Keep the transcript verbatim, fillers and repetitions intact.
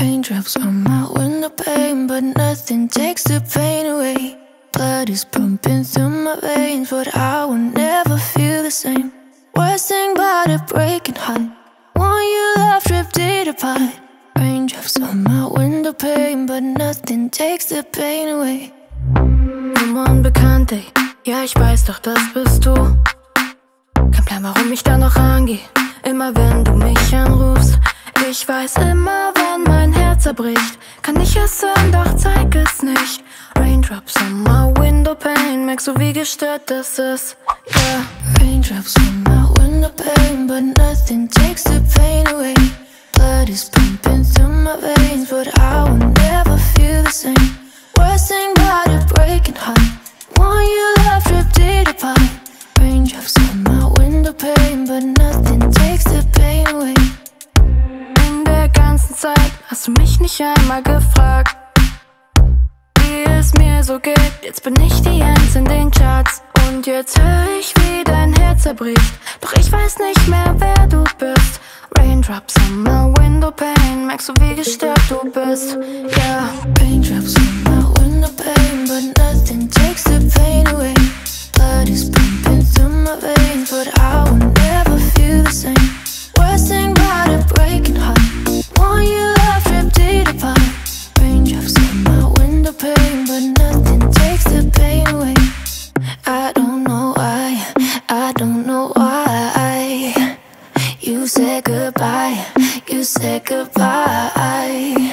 Raindrops on my window pane, but nothing takes the pain away. Blood is pumping through my veins, but I will never feel the same. Worst thing about a breaking heart, want you left ripped it apart. Raindrops on my window pane, but nothing takes the pain away. Nummer unbekannt, ey. Ja, ich weiß doch, das bist du. Kein Plan, warum ich da noch rangehe. Immer wenn du mich anrufst, ich weiß immer, wann mein Herz zerbricht. Kann ich es hören, doch zeig es nicht. Raindrops on my window pane, merkst du, wie gestört das ist, yeah. Raindrops on my window pane, but nothing takes the pain away. Blood is pumping through my veins, but I will never feel the same. Worst thing about a breaking heart, want you left ripped it apart. Raindrops on my window pane, but nothing takes the pain away. In der ganzen Zeit hast du mich nicht einmal gefragt, wie es mir so geht. Jetzt bin ich die Eins in den Charts, und jetzt höre ich, wie dein Herz zerbricht. Doch ich weiß nicht mehr, wer du bist. Raindrops on my window pane, merkst du, wie gestört du bist, yeah. Raindrops on my window pane, but nothing takes the pain away. Blood is pumping through my veins, but I will never feel the same. Worst thing about a breaking heart, want you left ripped it apart. Raindrops on my window pane, but nothing takes the pain away. I don't know why, I don't know why. You said goodbye, you said goodbye.